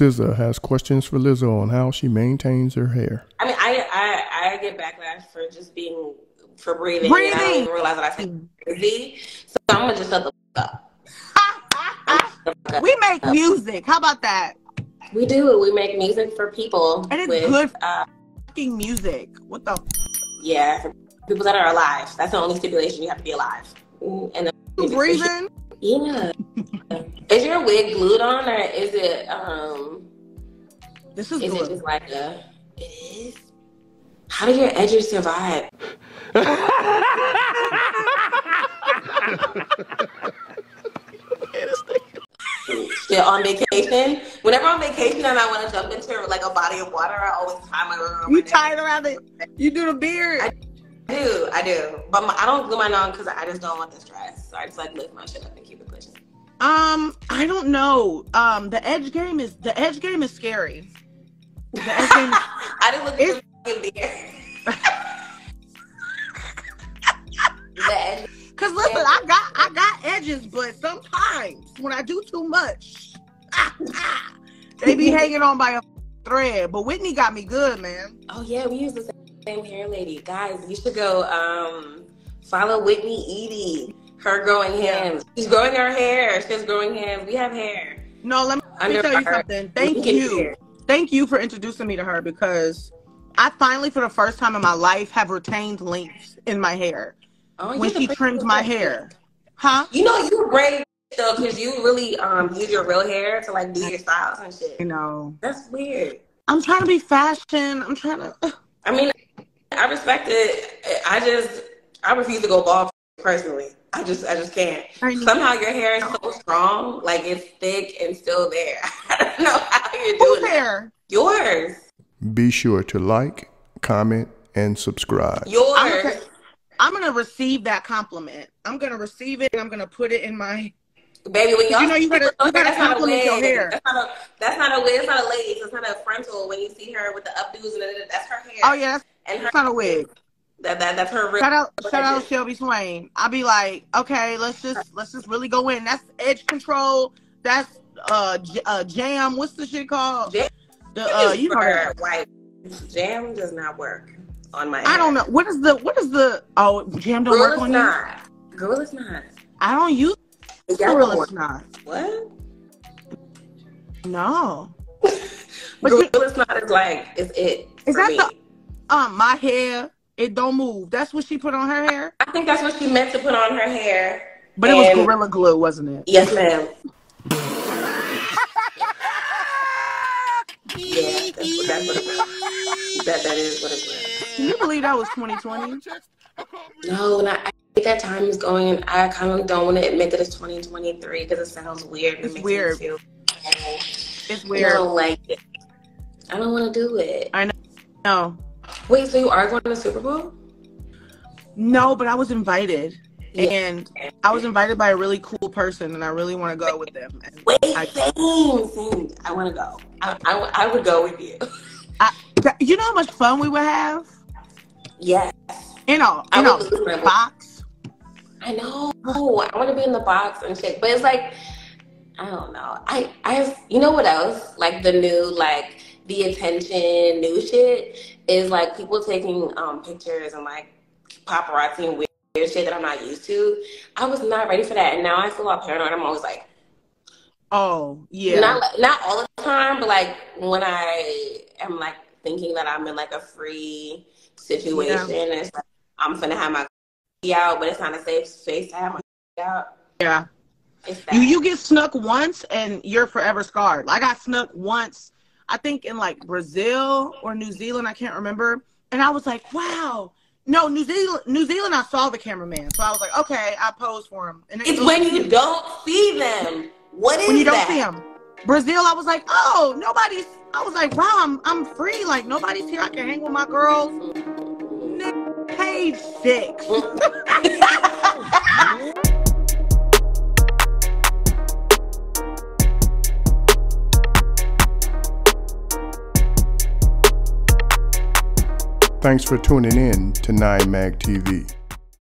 SZA has questions for Lizzo on how she maintains her hair. I mean, I get backlash for just being, for breathing. Breathing. And I didn't realize that I said crazy. So I'm going to just shut the fuck up. We make music. How about that? We do. We make music for people. And it's good fucking music. What the? Yeah, for people that are alive. That's the only stipulation. You have to be alive. And breathing? Yeah. Is your wig glued on, or is it, this is good. It just like a, it is? How do your edges survive? Still on vacation. Whenever I'm on vacation and I want to jump into like a body of water, I always tie my hair around. You tie it around it. You do the beard. I do. But I don't glue mine on because I just don't want the stress. So I just like lift my shit up and keep it pushing. I don't know. The edge game is scary. The edge game. I didn't look at the beard. The edge. Cause listen, I got edges, but sometimes when I do too much, they be hanging on by a thread. But Whitney got me good, man. Oh yeah, we use the same hair lady, guys. You should go follow Whitney Edie. Her growing hands. She's growing her hair. She's growing hands. We have hair. No, let me tell you something. Thank you. Thank you for introducing me to her, because I finally, for the first time in my life, have retained lengths in my hair. Oh, when she trimmed my hair. Huh? You know, you brave though, because you really use your real hair to like do your styles and shit. You know. That's weird. I'm trying to be fashion. I'm trying to. I mean, I respect it. I refuse to go bald personally. I just can't. Somehow your hair is so strong, like it's thick and still there. I don't know how you're doing it. Yours. Be sure to like, comment, and subscribe. Yours. I'm gonna receive that compliment. I'm gonna receive it, and I'm gonna put it in my baby. When y'all, you know, you gotta compliment your hair. That's not a wig. It's not a lace. It's not a frontal. When you see her with the updos and that's her hair. Oh yeah, and it's not a wig. That's her. Real shout out Shelby Swain. I'll be like, okay, let's just really go in. That's edge control. That's jam. What's the shit called? Jam. You heard white. Jam does not work on my hair. I don't know. What is the oh, jam don't work on you? Gorilla is not. I don't use Gorilla is not. What? No. Gorilla is not is like it's it. Is that me. The my hair, it don't move. That's what she put on her hair? I think that's what she meant to put on her hair. But it was Gorilla Glue, wasn't it? Yes, ma'am. Yeah, that's what it was. That is what it was. Can you believe that was 2020? No, I think that time is going, and I kind of don't want to admit that it's 2023 because it sounds weird. It's weird. It's weird. I don't like it. I don't want to do it. I know. No. Wait, so you are going to the Super Bowl? No, but I was invited. Yeah. And I was invited by a really cool person, and I really want to go with them. And wait, I want to go. I would go with you. You know how much fun we would have? Yes. In a box. I know. I want to be in the box and shit. But it's like, I don't know. I you know what else? Like the new, like the attention, new shit is like people taking pictures and like paparazzi and weird shit that I'm not used to. I was not ready for that, and now I feel all paranoid. I'm always like, oh yeah, not all the time, but like when I am like thinking that I'm in like a free situation, yeah. And it's like I'm finna have my out, but it's not a safe space to have my out. Yeah, you get snuck once and you're forever scarred. Like I got snuck once, I think in like Brazil or New Zealand, I can't remember, and I was like, wow. No, New Zealand, I saw the cameraman. So I was like, okay, I posed for him. And it's when you don't see them. What is that? When you don't see them. Brazil, I was like, oh, nobody's. I was like, wow, I'm free. Like, nobody's here. I can hang with my girls. Page 6. Thanks for tuning in to 9MagTV.